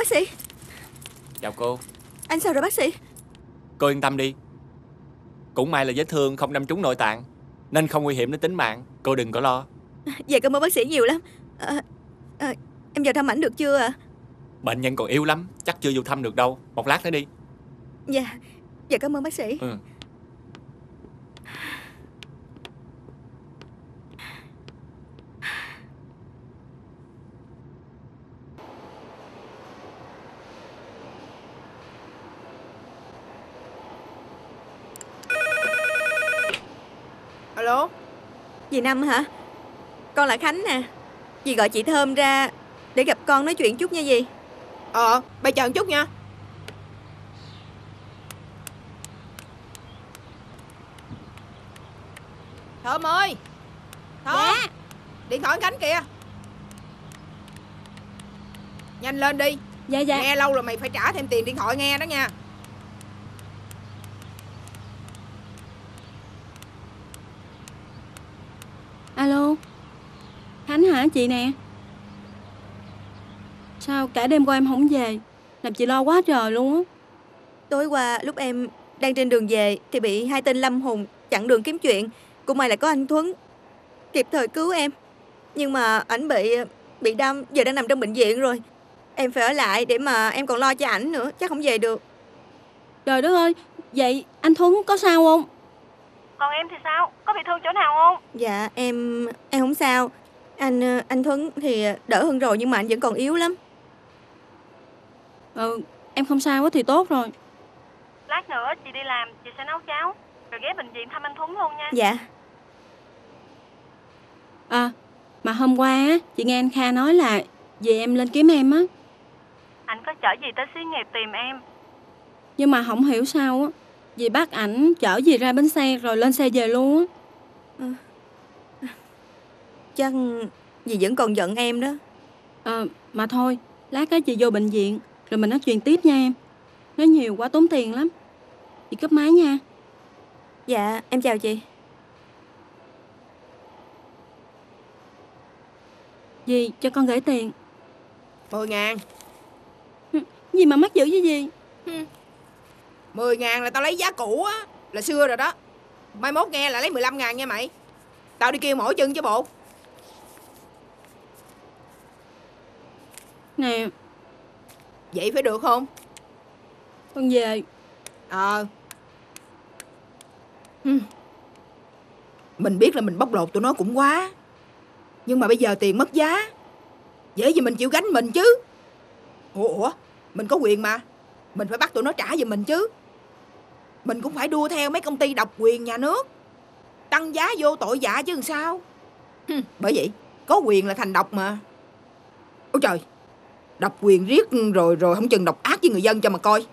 Bác sĩ. Chào cô. Anh sao rồi bác sĩ? Cô yên tâm đi. Cũng may là vết thương không đâm trúng nội tạng, nên không nguy hiểm đến tính mạng. Cô đừng có lo. Dạ cảm ơn bác sĩ nhiều lắm. Em vào thăm ảnh được chưa ạ? Bệnh nhân còn yếu lắm, chắc chưa vô thăm được đâu. Một lát nữa đi. Dạ cảm ơn bác sĩ. Alo, dì Năm hả? Con là Khánh nè. Dì gọi chị Thơm ra để gặp con nói chuyện chút nha dì. Bà chờ một chút nha. Thơm ơi. Thơm. Dạ. Điện thoại Khánh kìa. Nhanh lên đi. Dạ. Nghe lâu rồi mày phải trả thêm tiền điện thoại nghe đó nha. Alo, Khánh hả chị nè? Sao cả đêm qua em không về, làm chị lo quá trời luôn á. Tối qua lúc em đang trên đường về thì bị hai tên Lâm Hùng chặn đường kiếm chuyện. Cũng may là có anh Thuấn kịp thời cứu em. Nhưng mà ảnh bị đâm, giờ đang nằm trong bệnh viện rồi. Em phải ở lại để mà em còn lo cho ảnh nữa, chắc không về được. Trời đất ơi, vậy anh Thuấn có sao không? Còn em thì sao? Có bị thương chỗ nào không? Dạ em không sao. Anh Thuấn thì đỡ hơn rồi, nhưng mà anh vẫn còn yếu lắm. Em không sao quá thì tốt rồi. Lát nữa chị đi làm, chị sẽ nấu cháo rồi ghé bệnh viện thăm anh Thuấn luôn nha. Dạ. Mà hôm qua á, chị nghe anh Kha nói là về em lên kiếm em á. Anh có chở gì tới xí nghiệp tìm em. Nhưng mà không hiểu sao á, dì bắt ảnh chở dì ra bến xe rồi lên xe về luôn á. Chắc dì vẫn còn giận em đó. Mà thôi, lát á chị vô bệnh viện rồi mình nói chuyện tiếp nha em. Nói nhiều quá tốn tiền lắm. Chị cúp máy nha. Dạ, em chào chị. Dì cho con gửi tiền 10.000. Gì mà mắc dữ với dì. 10.000 là tao lấy giá cũ á, là xưa rồi đó. Mai mốt nghe là lấy 15.000 nha mày. Tao đi kêu mỏi chân chứ bộ. Nè. Vậy phải được không? Con về. Mình biết là mình bóc lột tụi nó cũng quá. Nhưng mà bây giờ tiền mất giá, dễ gì mình chịu gánh mình chứ. Ủa, mình có quyền mà. Mình phải bắt tụi nó trả về mình chứ. Mình cũng phải đua theo mấy công ty độc quyền nhà nước, tăng giá vô tội vạ chứ làm sao. Bởi vậy có quyền là thành độc mà. Ôi trời, độc quyền riết rồi không chừng độc ác với người dân cho mà coi.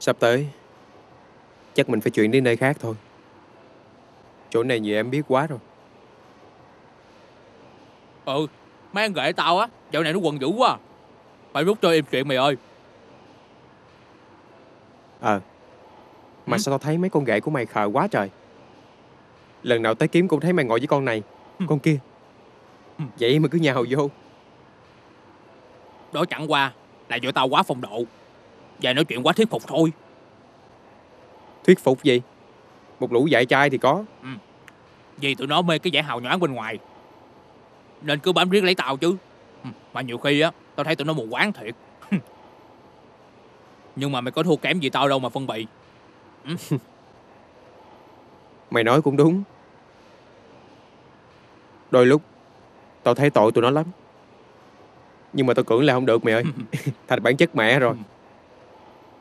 Sắp tới chắc mình phải chuyển đến nơi khác thôi. Chỗ này nhiều em biết quá rồi. Mấy anh ghệ tao á, chỗ này nó quần dữ quá. Phải rút cho em chuyện mày ơi. Mà sao tao thấy mấy con ghệ của mày khờ quá trời. Lần nào tới kiếm cũng thấy mày ngồi với con này, con kia. Vậy mà cứ nhào vô. Đó chẳng qua là do tao quá phong độ và nói chuyện quá thuyết phục thôi. Thuyết phục gì? Một lũ dạy trai thì có. Vì tụi nó mê cái vẻ hào nhoáng bên ngoài nên cứ bám riết lấy tao chứ. Mà nhiều khi á, tao thấy tụi nó mù quáng thiệt. Nhưng mà mày có thua kém gì tao đâu mà phân bì. Mày nói cũng đúng. Đôi lúc tao thấy tội tụi nó lắm. Nhưng mà tao cưỡng là không được mày ơi. Thành bản chất mẹ rồi.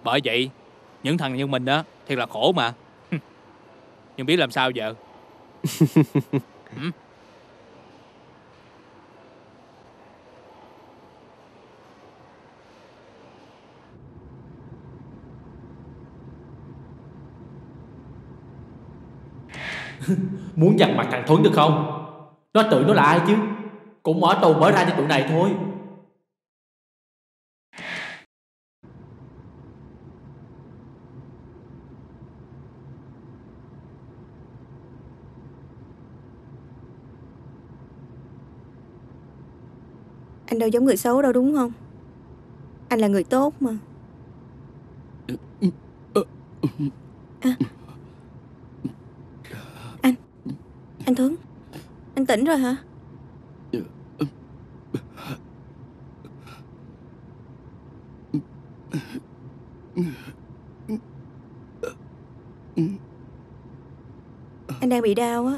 Bởi vậy những thằng như mình á thiệt là khổ mà. Nhưng biết làm sao giờ. Muốn giặt mặt thằng Thuấn được không? Nó tự nó là ai chứ. Cũng mở tù mở ra cho tụi này thôi. Anh đâu giống người xấu đâu đúng không? Anh là người tốt mà. Anh Thuấn, anh tỉnh rồi hả? Anh đang bị đau á.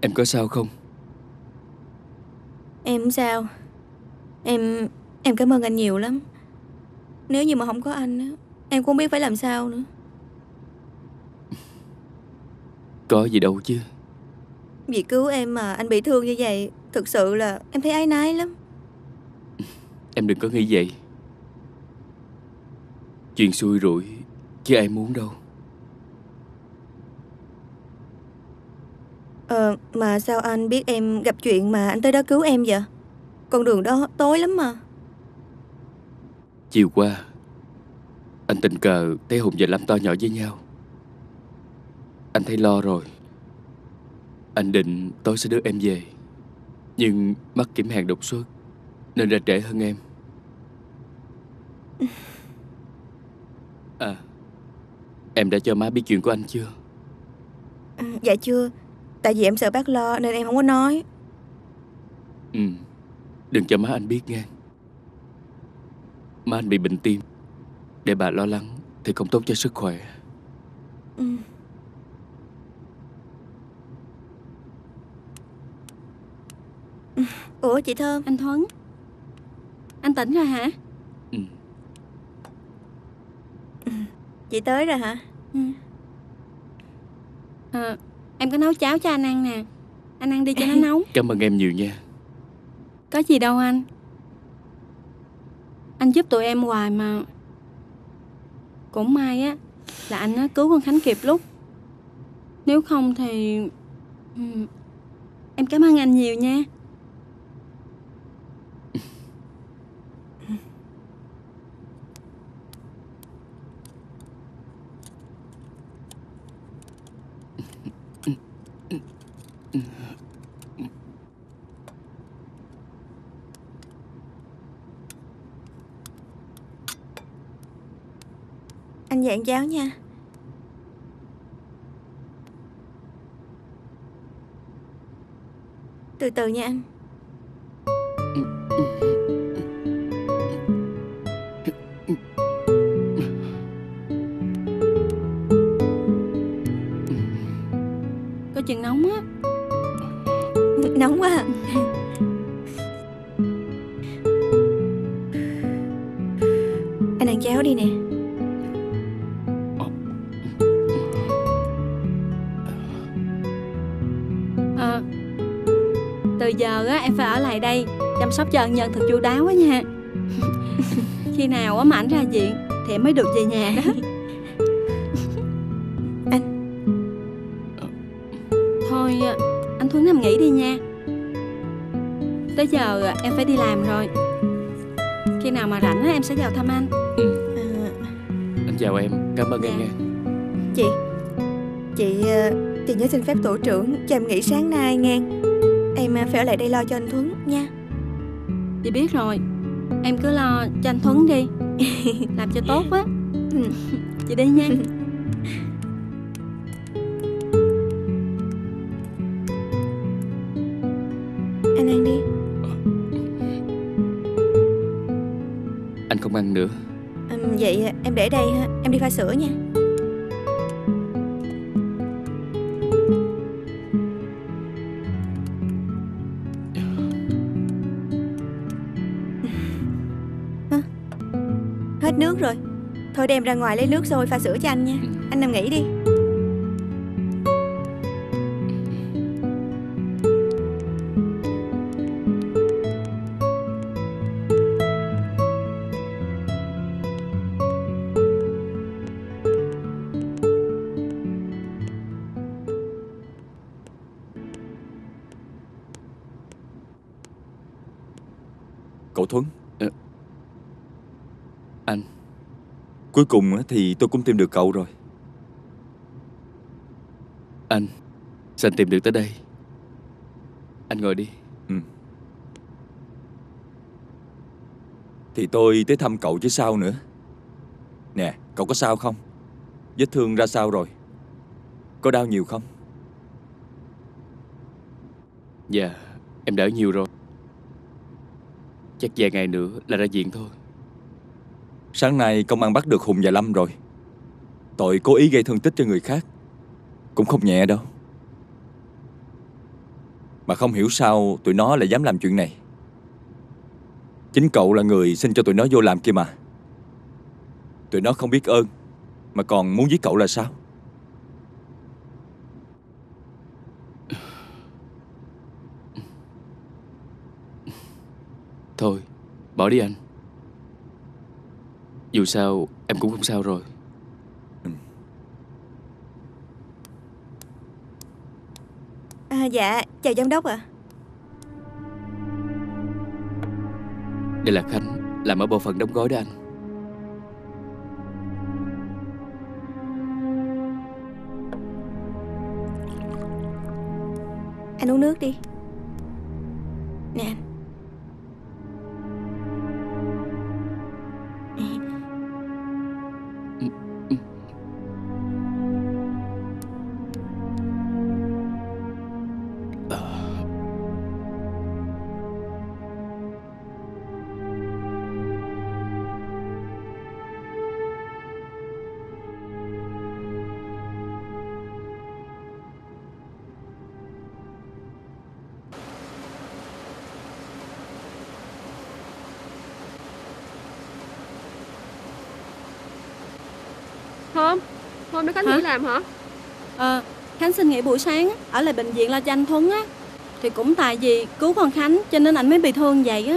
Em có sao không? Em không sao. Em cảm ơn anh nhiều lắm. Nếu như mà không có anh á, em cũng không biết phải làm sao nữa. Có gì đâu chứ. Vì cứu em mà anh bị thương như vậy, thực sự là em thấy áy náy lắm. Em đừng có nghĩ vậy. Chuyện xui rủi chứ ai muốn đâu. Mà sao anh biết em gặp chuyện mà anh tới đó cứu em vậy? Con đường đó tối lắm mà. Chiều qua anh tình cờ thấy Hùng và Lâm to nhỏ với nhau. Anh thấy lo rồi. Anh định tối sẽ đưa em về, nhưng mắc kiểm hàng đột xuất nên ra trễ hơn em. À, em đã cho má biết chuyện của anh chưa? Dạ chưa. Tại vì em sợ bác lo nên em không có nói. Ừ, đừng cho má anh biết nghe. Má anh bị bệnh tim, để bà lo lắng thì không tốt cho sức khỏe. Ừ. Ủa chị Thơm. Anh Thuấn, anh tỉnh rồi hả? Ừ. Chị tới rồi hả? Ừ. Em có nấu cháo cho anh ăn nè. Anh ăn đi cho nó nóng. Cảm ơn em nhiều nha. Có gì đâu anh. Anh giúp tụi em hoài mà. Cũng may á là anh á cứu con Khánh kịp lúc. Nếu không thì... Em cảm ơn anh nhiều nha. Anh về ăn cháo nha. Từ từ nha anh. Có chừng nóng á. Nóng quá. Anh ăn cháo đi nè. Từ giờ á, em phải ở lại đây chăm sóc cho ân nhân thật chu đáo á nha. Khi nào á mà ảnh ra viện thì em mới được về nhà đó. Anh. Thôi anh Thuấn nằm nghỉ đi nha. Tới giờ em phải đi làm rồi. Khi nào mà rảnh á, em sẽ vào thăm anh. Anh chào em. Cảm ơn em nha. Chị nhớ xin phép tổ trưởng cho em nghỉ sáng nay nghe. Em phải ở lại đây lo cho anh Thuấn nha. Chị biết rồi. Em cứ lo cho anh Thuấn đi. Làm cho tốt á. Chị đi nha. Anh ăn đi. Anh không ăn nữa. Vậy em để đây ha. Em đi pha sữa nha. Nước rồi. Thôi đem ra ngoài lấy nước sôi pha sữa cho anh nha. Anh nằm nghỉ đi. Cậu Thuấn. Anh. Cuối cùng thì tôi cũng tìm được cậu rồi. Anh, sao anh tìm được tới đây? Anh ngồi đi. Thì tôi tới thăm cậu chứ sao nữa. Nè, cậu có sao không? Vết thương ra sao rồi? Có đau nhiều không? Dạ, em đỡ nhiều rồi. Chắc vài ngày nữa là ra viện thôi. Sáng nay công an bắt được Hùng và Lâm rồi. Tội cố ý gây thương tích cho người khác cũng không nhẹ đâu. Mà không hiểu sao tụi nó lại dám làm chuyện này. Chính cậu là người xin cho tụi nó vô làm kia mà. Tụi nó không biết ơn mà còn muốn giết cậu là sao? Thôi, bỏ đi anh. Dù sao, em cũng không sao rồi. Dạ, chào giám đốc ạ. Đây là Khánh, làm ở bộ phận đóng gói đó anh. Anh uống nước đi. Nè anh. Hôm đó Khánh nghỉ làm hả? Khánh xin nghỉ buổi sáng ở lại bệnh viện lo cho anh Thuấn á. Thì cũng tại vì cứu con Khánh cho nên anh mới bị thương vậy á.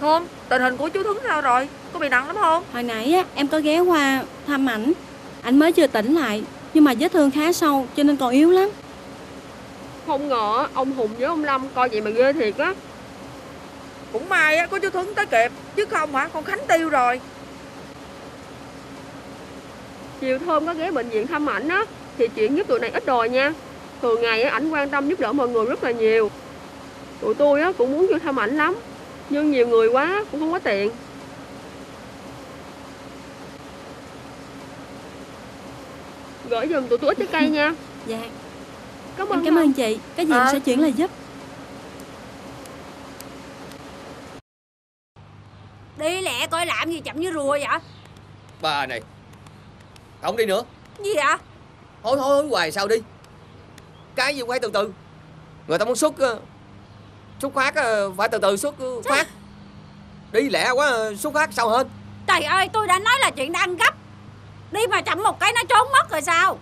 Thơm, tình hình của chú Thuấn sao rồi? Có bị nặng lắm không? Hồi nãy á, em có ghé qua thăm ảnh. Ảnh mới chưa tỉnh lại, nhưng mà vết thương khá sâu cho nên còn yếu lắm. Không ngờ ông Hùng với ông Lâm coi vậy mà ghê thiệt á. Cũng may á, có chú Thuấn tới kịp. Chứ không hả, con Khánh tiêu rồi. Chiều Thơm có ghé bệnh viện thăm ảnh á, thì chuyện giúp tụi này ít đòi nha. Thường ngày ảnh quan tâm giúp đỡ mọi người rất là nhiều. Tụi tôi á cũng muốn vô thăm ảnh lắm, nhưng nhiều người quá cũng không có tiện. Gửi giùm tụi tôi ít trái cây nha. Dạ. Cảm ơn chị. Cái gì sẽ chuyển lời giúp. Đi lẹ coi làm gì chậm như rùa vậy. Bà này. Không đi nữa. Gì vậy? Hối hoài sao đi. Cái gì cũng phải từ từ. Người ta muốn xuất phát phải từ từ xuất phát. Đi lẹ quá xuất phát sao hết. Trời ơi, tôi đã nói là chuyện đang gấp. Đi mà chậm một cái nó trốn mất rồi sao?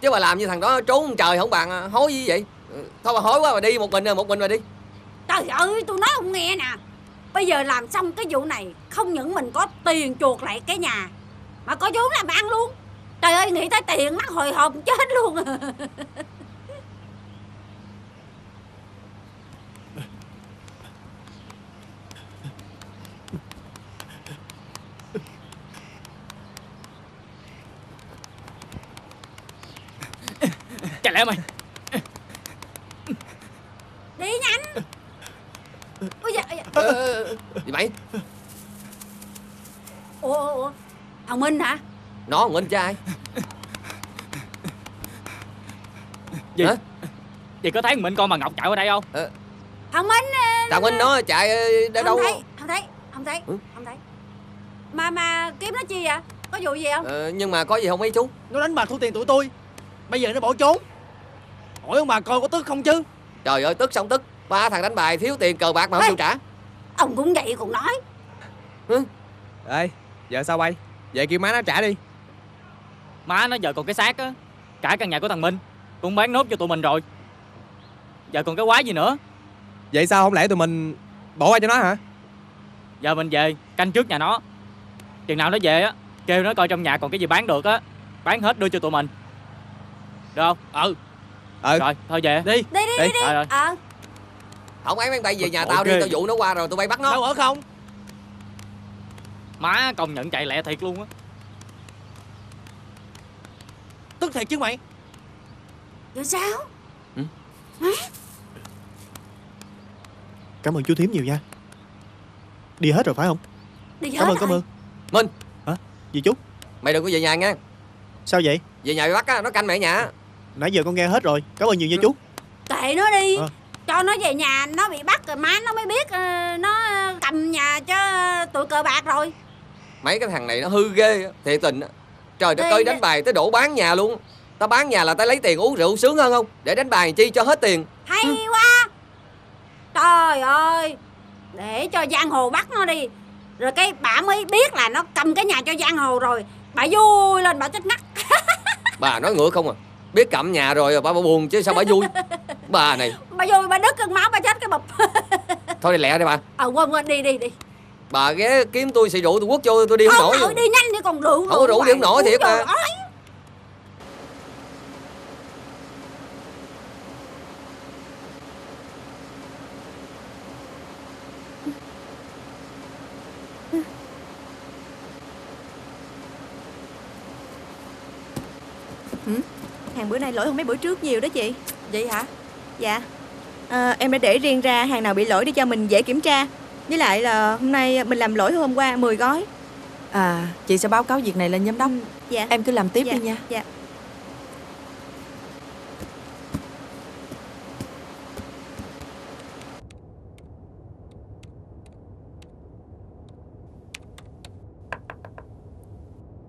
Chứ bà làm như thằng đó trốn trời không bạn. Hối gì vậy. Thôi bà hối quá bà đi một mình mà đi. Trời ơi, tôi nói ông nghe nè. Bây giờ làm xong cái vụ này, không những mình có tiền chuộc lại cái nhà mà có vốn làm ăn luôn. Trời ơi, nghĩ tới tiền mắc hồi hộp chết luôn. Chạy lẹ mày. Đi nhanh. Ôi giời. Gì mày? Ủa. Ông Minh hả? Nó Minh chứ ai. Gì? Hả? Vậy có thấy Minh con bà Ngọc chạy qua đây không? Thằng Minh. Thằng Minh nó chạy đâu đâu. Không thấy. Mà kiếm nó chi vậy? Có vụ gì không? Nhưng mà có gì không mấy chú? Nó đánh bà thu tiền tụi tôi. Bây giờ nó bỏ trốn. Hỏi ông bà coi có tức không chứ. Trời ơi, tức xong tức. Ba thằng đánh bài thiếu tiền cờ bạc mà không chịu trả. Ông cũng vậy còn nói. Ê, giờ sao bay? Vậy kêu má nó trả đi. Má nó giờ còn cái xác á. Cả căn nhà của thằng Minh cũng bán nốt cho tụi mình rồi. Giờ còn cái quái gì nữa. Vậy sao không lẽ tụi mình bỏ qua cho nó hả? Giờ mình về canh trước nhà nó. Chừng nào nó về á, kêu nó coi trong nhà còn cái gì bán được á, bán hết đưa cho tụi mình. Được không? Rồi, thôi về. Đi. Không ấy mang tay về nhà tao đi, tao dụ nó qua rồi tụi bay bắt nó. Đâu ở không? Má công nhận chạy lẹ thiệt luôn á. Tức thiệt chứ mày. Vậy sao? Má Cảm ơn chú thím nhiều nha. Đi hết rồi phải không? Đi hết. Cảm ơn rồi. Cảm ơn Minh. Hả? Gì chú? Mày đừng có về nhà nha. Sao vậy? Về nhà bị bắt á, nó canh mày ở nhà. Nãy giờ con nghe hết rồi. Cảm ơn nhiều nha chú. Kệ nó đi. Cho nó về nhà, nó bị bắt rồi má nó mới biết. Nó cầm nhà cho tụi cờ bạc rồi. Mấy cái thằng này nó hư ghê, thiệt tình. Trời đất ơi, đánh bài tới đổ bán nhà luôn. Tao bán nhà là tao lấy tiền uống rượu sướng hơn không? Để đánh bài chi cho hết tiền. Hay quá. Trời ơi, để cho giang hồ bắt nó đi. Rồi cái bà mới biết là nó cầm cái nhà cho giang hồ rồi. Bà vui lên, bà chết ngắt. Bà nói ngược không à. Biết cầm nhà rồi bà buồn chứ sao bà vui. Bà này, bà vui bà đứt cơn máu bà chết cái bụp. Thôi đi lẹ đi bà. Quên đi. Bà ghé kiếm tôi xì rượu tôi quất vô tôi đi không nổi. Thôi đi nhanh đi còn rượu. Không rượu đi không nổi thiệt mà. Hàng bữa nay lỗi hơn mấy bữa trước nhiều đó chị. Vậy hả? Dạ. Em đã để riêng ra hàng nào bị lỗi để cho mình dễ kiểm tra. Với lại là hôm nay mình làm lỗi hôm qua 10 gói. À, chị sẽ báo cáo việc này lên giám đốc. Dạ. Em cứ làm tiếp đi nha. Dạ.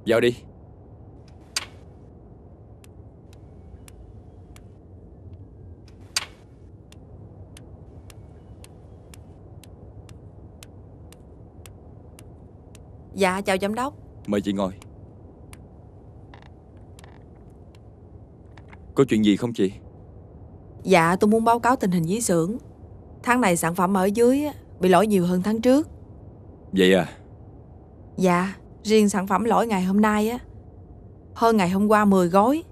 Vào đi. Dạ, chào giám đốc. Mời chị ngồi. Có chuyện gì không chị? Dạ, tôi muốn báo cáo tình hình dưới xưởng. Tháng này sản phẩm ở dưới bị lỗi nhiều hơn tháng trước. Vậy à? Dạ, riêng sản phẩm lỗi ngày hôm nay á hơn ngày hôm qua 10 gói.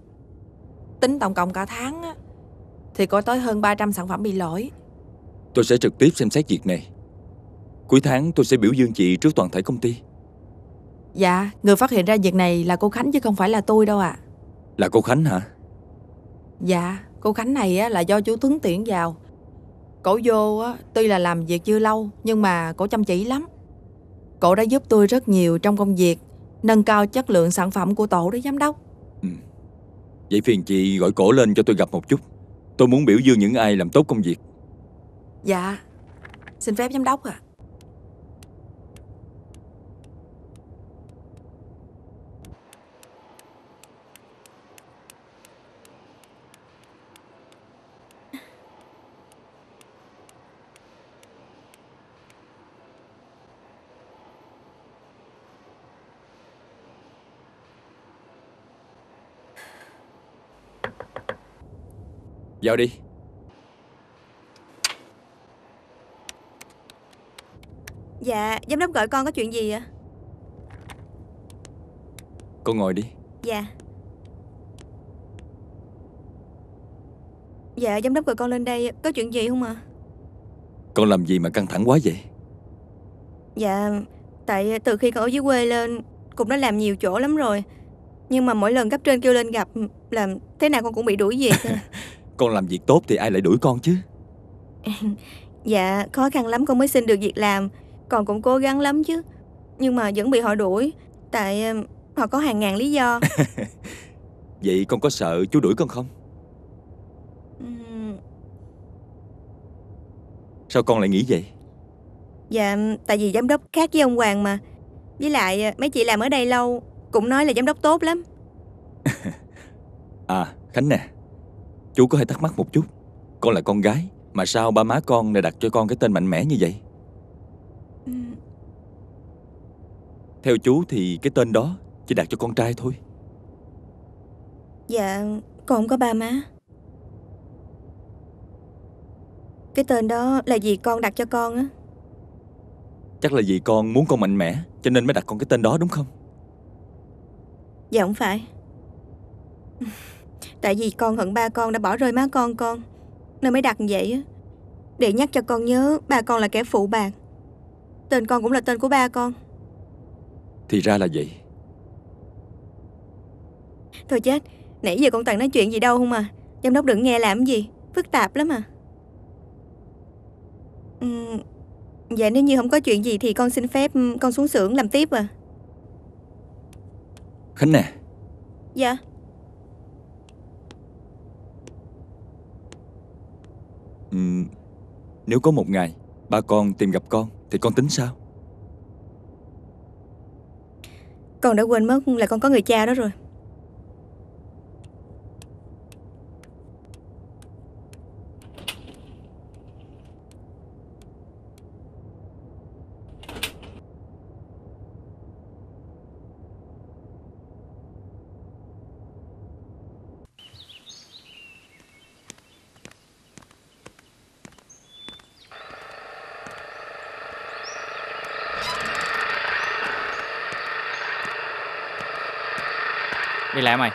Tính tổng cộng cả tháng á thì có tới hơn 300 sản phẩm bị lỗi. Tôi sẽ trực tiếp xem xét việc này. Cuối tháng tôi sẽ biểu dương chị trước toàn thể công ty. Dạ, người phát hiện ra việc này là cô Khánh chứ không phải là tôi đâu ạ. Là cô Khánh hả? Dạ, cô Khánh này á, là do chú Thuấn tuyển vào. Cổ vô á, tuy là làm việc chưa lâu nhưng mà cổ chăm chỉ lắm. Cổ đã giúp tôi rất nhiều trong công việc, nâng cao chất lượng sản phẩm của tổ đó giám đốc. Vậy phiền chị gọi cổ lên cho tôi gặp một chút. Tôi muốn biểu dương những ai làm tốt công việc. Dạ, xin phép giám đốc ạ. Vào đi. Dạ, giám đốc gọi con có chuyện gì ạ? Con ngồi đi. Dạ. Dạ, giám đốc gọi con lên đây có chuyện gì không ạ? Con làm gì mà căng thẳng quá vậy? Dạ, tại từ khi con ở dưới quê lên cũng đã làm nhiều chỗ lắm rồi. Nhưng mà mỗi lần cấp trên kêu lên gặp là thế nào con cũng bị đuổi việc. Con làm việc tốt thì ai lại đuổi con chứ. Dạ, khó khăn lắm con mới xin được việc làm. Con cũng cố gắng lắm chứ. Nhưng mà vẫn bị họ đuổi. Tại họ có hàng ngàn lý do. Vậy con có sợ chú đuổi con không? Sao con lại nghĩ vậy? Dạ, tại vì giám đốc khác với ông Hoàng mà. Với lại mấy chị làm ở đây lâu cũng nói là giám đốc tốt lắm. À, Khánh nè, chú có hơi thắc mắc một chút. Con là con gái mà sao ba má con lại đặt cho con cái tên mạnh mẽ như vậy? Theo chú thì cái tên đó chỉ đặt cho con trai thôi. Dạ, con không có ba má. Cái tên đó là dì con đặt cho con á. Chắc là dì con muốn con mạnh mẽ cho nên mới đặt con cái tên đó đúng không? Dạ không phải. Tại vì con hận ba con đã bỏ rơi má con nên mới đặt vậy á. Để nhắc cho con nhớ ba con là kẻ phụ bạc. Tên con cũng là tên của ba con. Thì ra là vậy. Thôi chết, nãy giờ con toàn nói chuyện gì đâu không à. Giám đốc đừng nghe làm gì, phức tạp lắm à. Dạ nếu như không có chuyện gì thì con xin phép con xuống xưởng làm tiếp à. Khánh nè. Dạ. Nếu có một ngày ba con tìm gặp con thì con tính sao? Con đã quên mất là con có người cha đó rồi. Đi lại mày.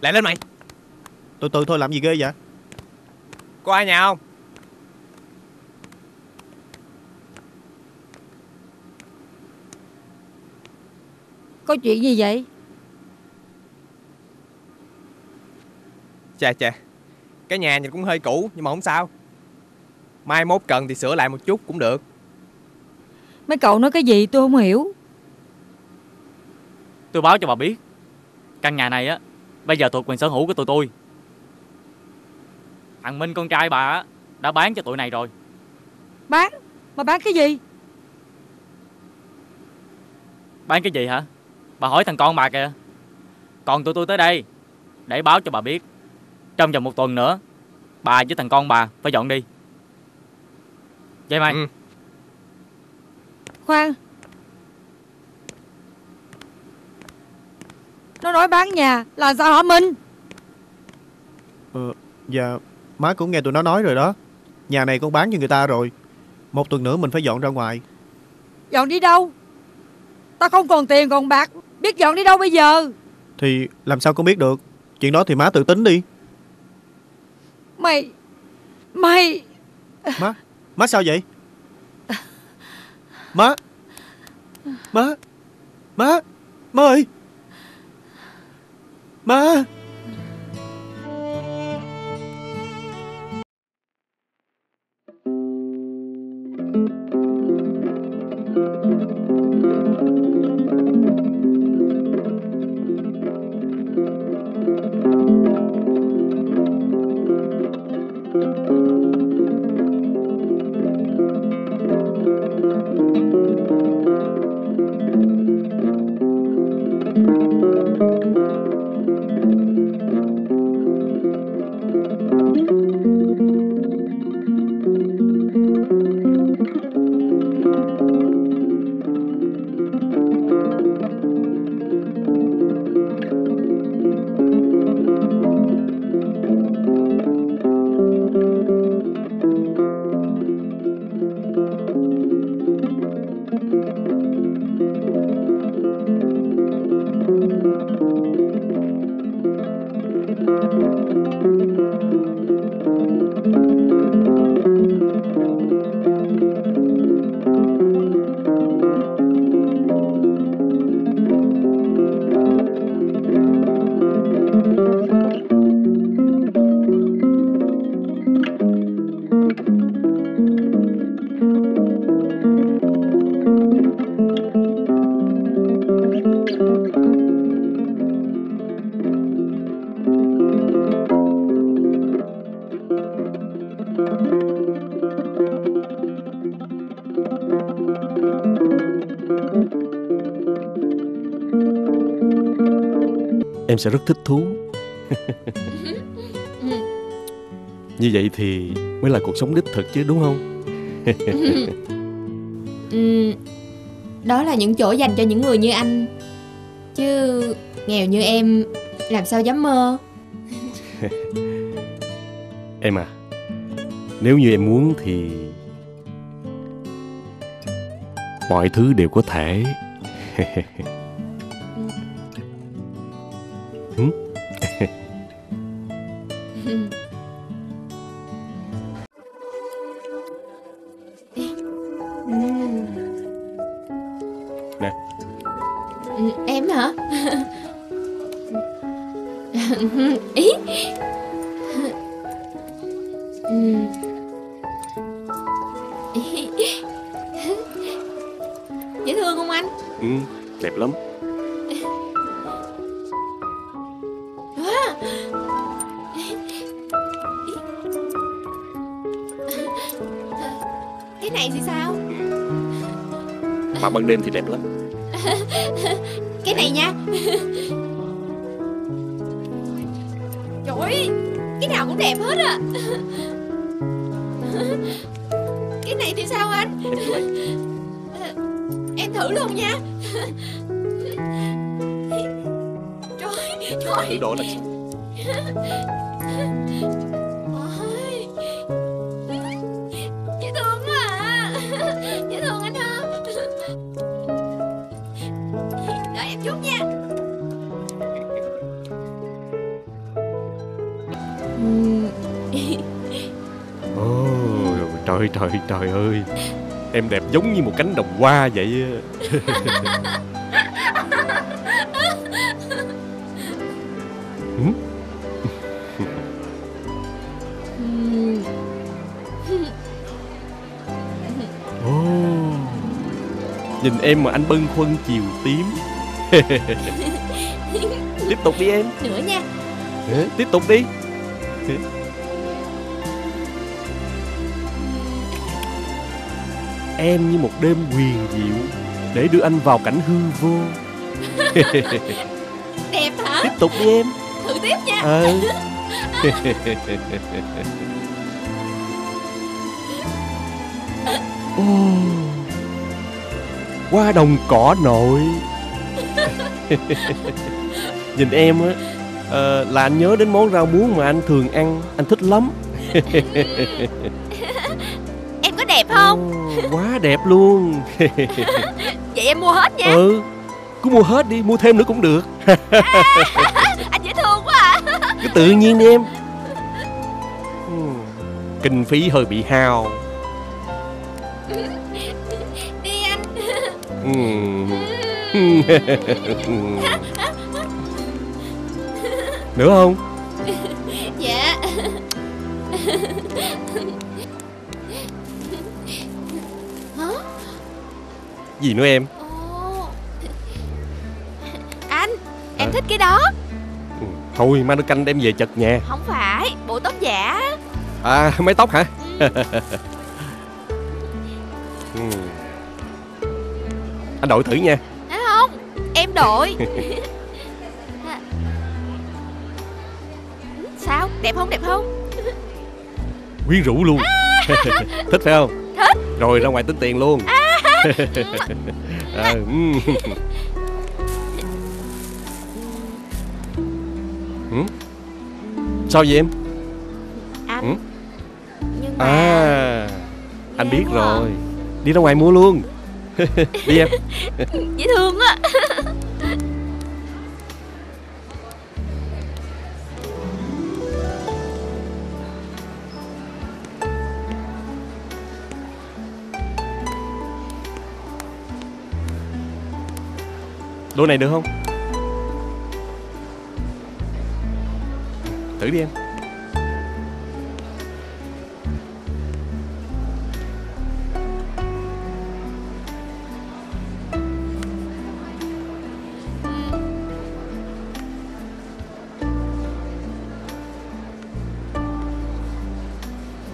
Lại lên mày. Từ từ thôi, làm gì ghê vậy? Có ai nhà không? Có chuyện gì vậy? Chà, cái nhà nhìn cũng hơi cũ nhưng mà không sao, mai mốt cần thì sửa lại một chút cũng được. Mấy cậu nói cái gì tôi không hiểu. Tôi báo cho bà biết, căn nhà này á bây giờ thuộc quyền sở hữu của tụi tôi. Thằng Minh con trai bà á đã bán cho tụi này rồi. Bán? Mà bán cái gì? Bán cái gì hả? Bà hỏi thằng con bà kìa. Còn tụi tôi tới đây để báo cho bà biết, trong vòng 1 tuần nữa bà với thằng con bà phải dọn đi. Vậy mày. Khoan, nó nói bán nhà là sao hả Minh? Dạ má cũng nghe tụi nó nói rồi đó. Nhà này con bán cho người ta rồi, 1 tuần nữa mình phải dọn ra ngoài. Dọn đi đâu? Ta không còn tiền còn bạc, biết dọn đi đâu bây giờ? Thì làm sao con biết được? Chuyện đó thì má tự tính đi. Mày Má sao vậy? Má ơi. Má. Em sẽ rất thích thú. Như vậy thì mới là cuộc sống đích thực chứ đúng không? Đó là những chỗ dành cho những người như anh, chứ nghèo như em làm sao dám mơ. Em à, nếu như em muốn thì mọi thứ đều có thể. Nè. Em hả? Ý. Dễ thương không anh? Ừ, đẹp lắm. Cái này thì sao? Mà ban đêm thì đẹp lắm. Cái này nha. Trời ơi, cái nào cũng đẹp hết à. Cái này thì sao anh? Em thử luôn nha. Trời ơi, thử đồ là sao? Dễ thương quá à. Dễ thương anh ha. Đợi em chút nha. Oh, trời trời trời ơi, em đẹp giống như một cánh đồng hoa vậy. Oh, nhìn em mà anh bâng khuâng chiều tím. Tiếp tục đi em. Nữa nha. Tiếp tục đi. Em như một đêm huyền diệu để đưa anh vào cảnh hư vô. Đẹp hả? Tiếp tục đi em. Thử tiếp nha. Qua đồng cỏ nội. Nhìn em á là anh nhớ đến món rau muống mà anh thường ăn. Anh thích lắm. Em có đẹp không? Quá đẹp luôn. Vậy em mua hết nha. Ừ, cứ mua hết đi, mua thêm nữa cũng được. Anh dễ thương quá à. Cứ tự nhiên đi em. Kinh phí hơi bị hao. Đi anh. Nữa không? Dạ. Hả? Gì nữa em? Anh, em thích cái đó. Thôi mang nó canh đem về chật nhà. Không phải, bộ tóc giả. À, mái tóc hả? Anh đổi thử nha. À, không, em đổi. Sao? Đẹp không? Đẹp không? Quyến rũ luôn. Thích phải không? Thích. Rồi ra ngoài tính tiền luôn. Sao vậy em? Anh nhưng mà... À, anh biết rồi. Đi ra ngoài mua luôn. Đi em. Dễ thương á. Đôi này được không? Thử đi em.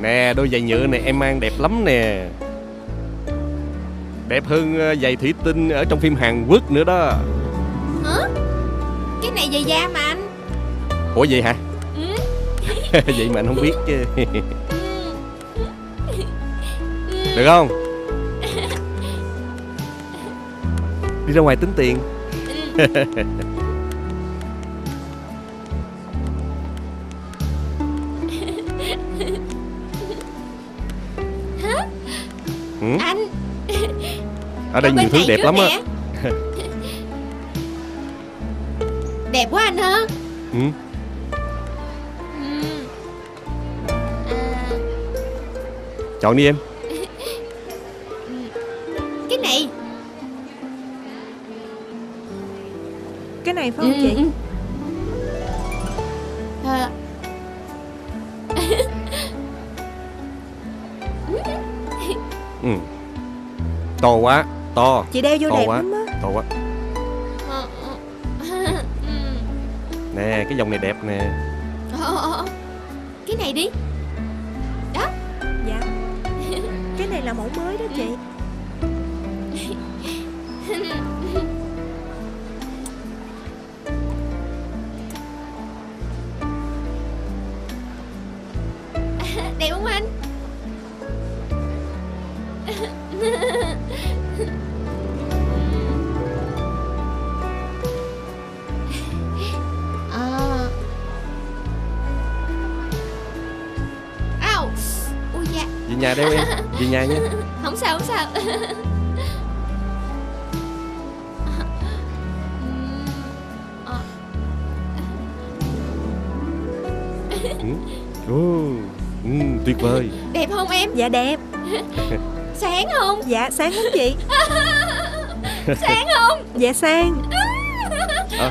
Nè, đôi giày nhựa này em mang đẹp lắm nè. Đẹp hơn giày thủy tinh ở trong phim Hàn Quốc nữa đó. Hả? Cái này giày da mà anh. Ủa vậy hả? Ừ. Vậy mà anh không biết chứ. Được không? Đi ra ngoài tính tiền. Anh, ở đây nhiều thứ đẹp lắm á. Đẹp quá anh hả? Chọn đi em. Cái này. Cái này phải không chị? To quá, to. Chị đeo vô to đẹp quá, lắm á. To quá. Nè, cái vòng này đẹp nè. Cái này đi. Đó. Dạ. Cái này là mẫu mới đó chị. Đẹp không anh? Về nhà đeo em, về nhà nhé. Không sao, không sao. Tuyệt vời. Đẹp không em? Dạ đẹp. Sáng không? Dạ sáng lắm chị. Sáng không? Dạ sáng.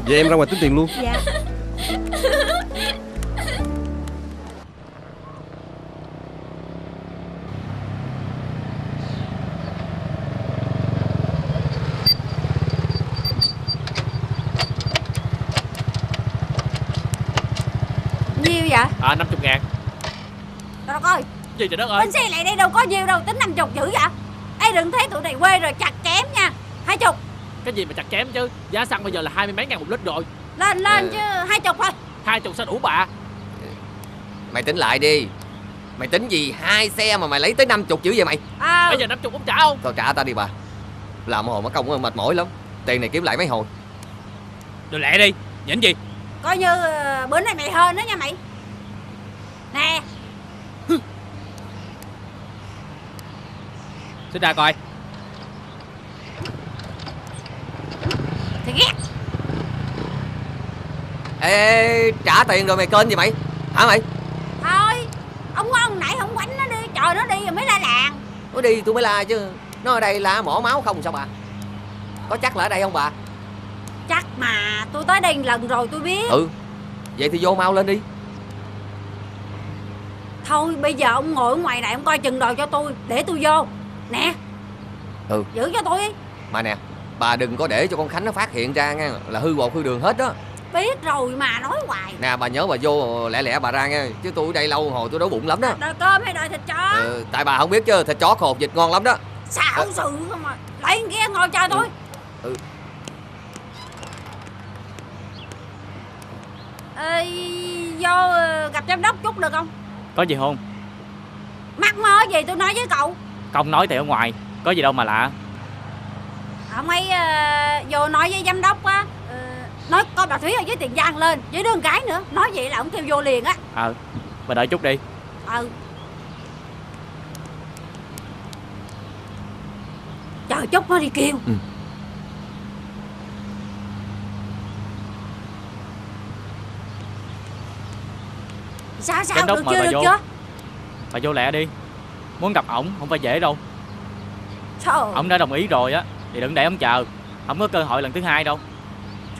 Vậy em ra ngoài tính tiền luôn. Dạ. Nhiêu vậy? 50.000. Trời ơi. Gì trời đất ơi. Bên xe lại đây đâu có nhiêu đâu, tính 50 dữ vậy? Ê đừng thấy tụi này quê rồi chặt chém nha. 20. Cái gì mà chặt chém chứ? Giá xăng bây giờ là 20 mấy ngàn một lít rồi. Lên lên chứ 20 thôi. 20 sao đủ bà. Mày tính lại đi. Mày tính gì hai xe mà mày lấy tới 50 dữ vậy mày? Bây giờ 50 cũng trả không? Thôi trả tao đi bà. Làm hồi mất công mệt mỏi lắm. Tiền này kiếm lại mấy hồi. Đồ lẹ đi. Nhỉnh gì? Coi như bữa nay mày hên đó nha mày. Nè. Xin ra coi. Thì ghét. Ê, trả tiền rồi mày kênh gì mày? Hả mày? Thôi, ông qua ông nãy không quánh nó đi. Chờ nó đi rồi mới la làng. Nó đi tôi mới la chứ. Nó ở đây la mỏ máu không sao bà? Có chắc là ở đây không bà? Chắc mà, tôi tới đây lần rồi tôi biết. Ừ, vậy thì vô mau lên đi. Thôi bây giờ ông ngồi ở ngoài này ông coi chừng đồ cho tôi. Để tôi vô. Nè. Ừ. Giữ cho tôi. Mà nè, bà đừng có để cho con Khánh nó phát hiện ra nha. Là hư bột hư đường hết đó. Biết rồi mà nói hoài. Nè bà nhớ bà vô lẹ lẹ bà ra nha. Chứ tôi ở đây lâu hồi tôi đói bụng lắm đó. Đòi cơm hay đòi thịt chó? Ừ, tại bà không biết chứ thịt chó khột vịt ngon lắm đó. Xạo sự không mà. Lại ghé ngồi chờ tôi. Ừ. Ê, vô gặp giám đốc chút được không? Có gì không? Mắc mơ gì tôi nói với cậu. Công nói thì ở ngoài, có gì đâu mà lạ. Ông ấy vô nói với giám đốc á, nói con bà Thúy ở dưới Tiền Giang lên, với đứa con gái nữa. Nói vậy là ông kêu vô liền á. Bà đợi chút đi. Chờ chút nó đi kêu. Sao được chưa, được chưa? Bà vô lẹ đi. Muốn gặp ổng không phải dễ đâu. Trời. Ổng đã đồng ý rồi á thì đừng để ổng chờ. Không có cơ hội lần thứ hai đâu.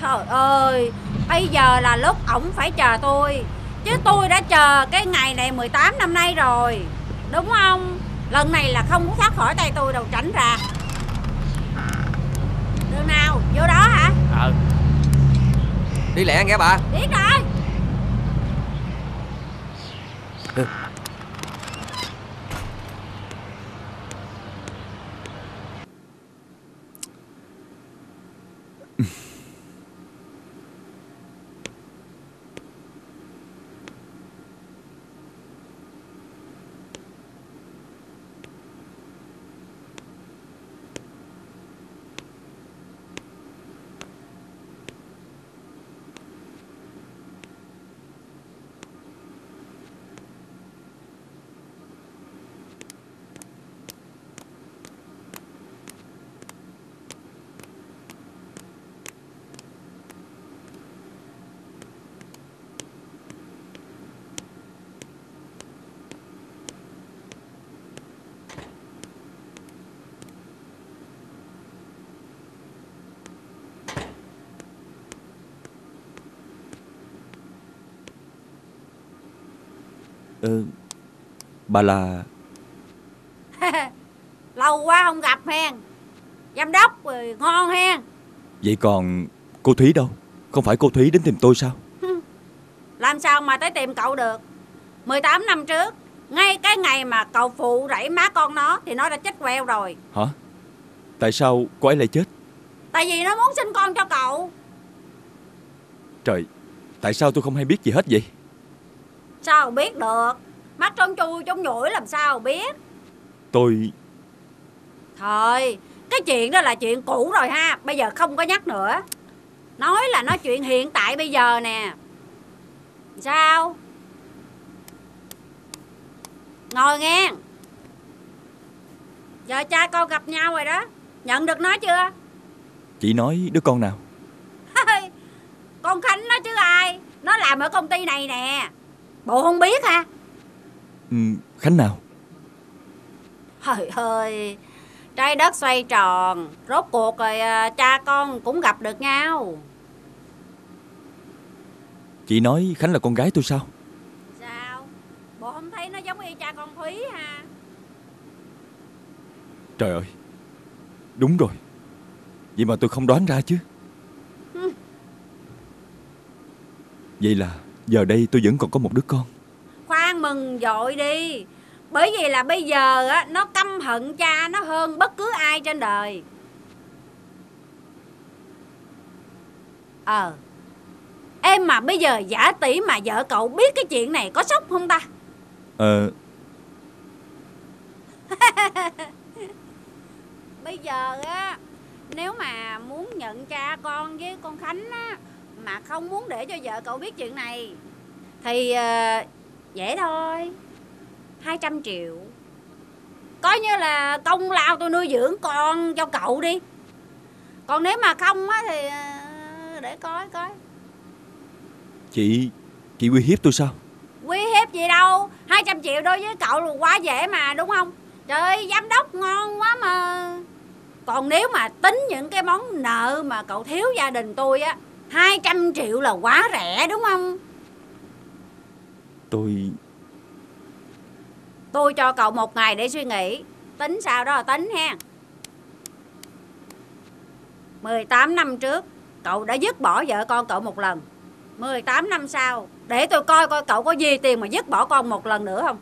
Trời ơi, bây giờ là lúc ổng phải chờ tôi. Chứ tôi đã chờ cái ngày này 18 năm nay rồi. Đúng không? Lần này là không có thoát khỏi tay tôi đâu, tránh ra. Đường nào? Vô đó hả? Đi lẹ nghe bà. Biết rồi. Bà là lâu quá không gặp hen. giám đốc rồi, ngon hen. Vậy còn cô Thúy đâu? Không phải cô Thúy đến tìm tôi sao? Làm sao mà tới tìm cậu được. 18 năm trước, ngay cái ngày mà cậu phụ rẫy má con nó thì nó đã chết queo rồi. Hả? Tại sao cô ấy lại chết? Tại vì nó muốn sinh con cho cậu. Trời, tại sao tôi không hay biết gì hết vậy? Sao biết được? Mắt trông chui trông nhủi làm sao biết. Tôi... Thôi, cái chuyện đó là chuyện cũ rồi ha. Bây giờ không có nhắc nữa. Nói là nói chuyện hiện tại bây giờ nè. Sao? Ngồi nghe. Giờ cha con gặp nhau rồi đó. Nhận được nó chưa? Chị nói đứa con nào? Con Khánh đó chứ ai. Nó làm ở công ty này nè. Bộ không biết ha? Khánh nào? Trời ơi, trái đất xoay tròn. Rốt cuộc rồi cha con cũng gặp được nhau. Chị nói Khánh là con gái tôi sao? Sao? Bộ không thấy nó giống y cha con Thúy ha? Trời ơi, đúng rồi. Vậy mà tôi không đoán ra chứ. Vậy là giờ đây tôi vẫn còn có một đứa con. Khoan mừng dội đi. Bởi vì là bây giờ á, nó căm hận cha nó hơn bất cứ ai trên đời. Em mà bây giờ giả tỷ mà vợ cậu biết cái chuyện này có sốc không ta? Bây giờ á, nếu mà muốn nhận cha con với con Khánh á, mà không muốn để cho vợ cậu biết chuyện này thì dễ thôi. 200 triệu. Coi như là công lao tôi nuôi dưỡng con cho cậu đi. Còn nếu mà không á thì để coi. Chị uy hiếp tôi sao? Uy hiếp gì đâu. 200 triệu đối với cậu là quá dễ mà, đúng không? Trời ơi, giám đốc ngon quá mà. Còn nếu mà tính những cái món nợ mà cậu thiếu gia đình tôi á, 200 triệu là quá rẻ, đúng không? Tôi cho cậu một ngày để suy nghĩ. Tính sao đó là tính ha. 18 năm trước cậu đã dứt bỏ vợ con cậu một lần. 18 năm sau, để tôi coi cậu có gì tiền mà dứt bỏ con một lần nữa không.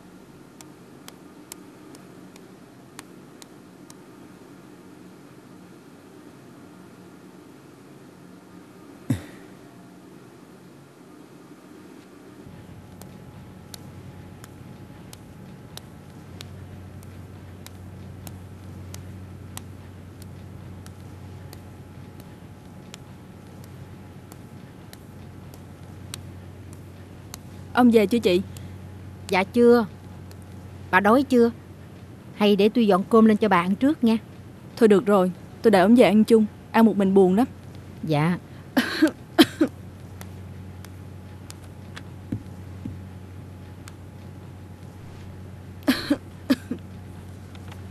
Ông về chưa chị? Dạ chưa. Bà đói chưa? Hay để tôi dọn cơm lên cho bà ăn trước nha. Thôi được rồi, tôi đợi ông về ăn chung. Ăn một mình buồn lắm. Dạ.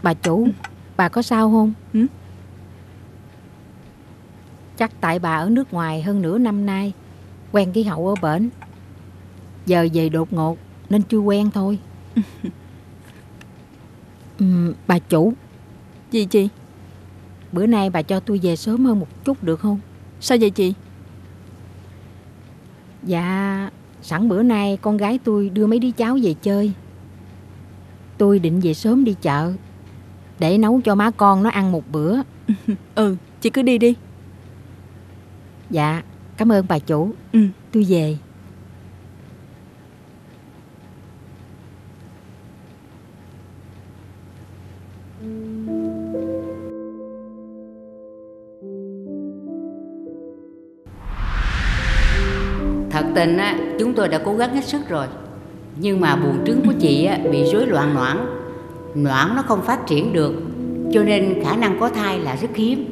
Bà chủ, bà có sao không? Chắc tại bà ở nước ngoài hơn nửa năm nay, quen khí hậu ở bển. Giờ về đột ngột nên chưa quen thôi. Bà chủ. Gì chị? Bữa nay bà cho tôi về sớm hơn một chút được không? Sao vậy chị? Dạ, sẵn bữa nay con gái tôi đưa mấy đứa cháu về chơi, tôi định về sớm đi chợ để nấu cho má con nó ăn một bữa. Chị cứ đi đi. Dạ, cảm ơn bà chủ. Tôi về. Thật tình á, chúng tôi đã cố gắng hết sức rồi. Nhưng mà buồng trứng của chị á, bị rối loạn noãn. Noãn nó không phát triển được, cho nên khả năng có thai là rất hiếm.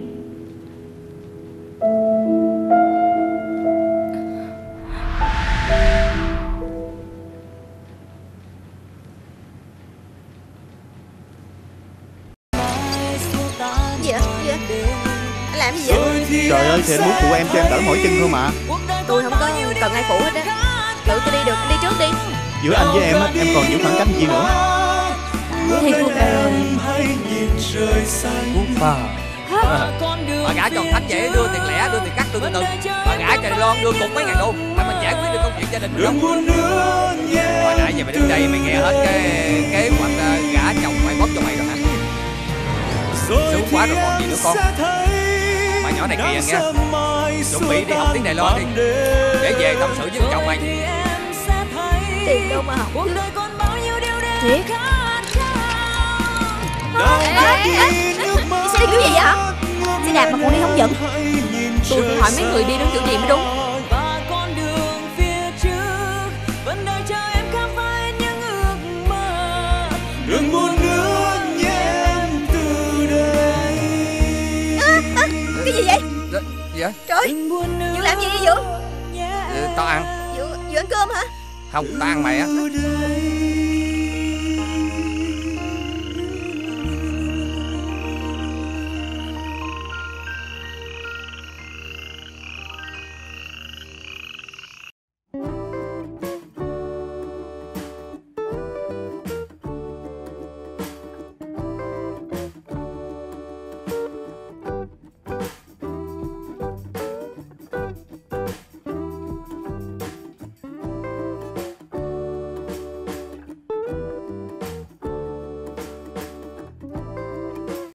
Làm gì vậy? Trời ơi, thì muốn phụ em cho em đỡ mỏi chân thôi mà. Tôi không có cần ai phụ hết á. Tự tôi đi được, đi trước đi. Giữa anh với em còn giữ khoảng cách gì nữa? Thì cuộc đời. Cuộc đời. Bà gái còn Khánh vậy, đưa tiền lẻ, đưa tiền cắt, đưa tiền tự. Bà gái Trài Loan đưa cũng mấy ngàn đô. Mà mình giải quyết được công chuyện gia đình đúng không? Hồi nãy giờ mày đứng đây mày nghe hết cái kế hoạch gả chồng mày bóp cho mày rồi hả? Sướng quá rồi còn gì nữa con. Bà nhỏ này kìa nghe, chuẩn bị đi học tiếng Đài Loan đi, để về tâm sự với chồng mày. Tiền đâu mà học thiệt. Ê, chị sẽ đi kiểu gì vậy? Xe đạp mà còn đi không giận. Tôi phải hỏi mấy người đi đứng kiểu gì mới đúng. Đừng muốn nữa em từ đây. Cái gì vậy? Gì vậy? Trời, Dượng làm gì vậy Dượng? Tao ăn. Dượng ăn cơm hả? Không, tao ăn mày á.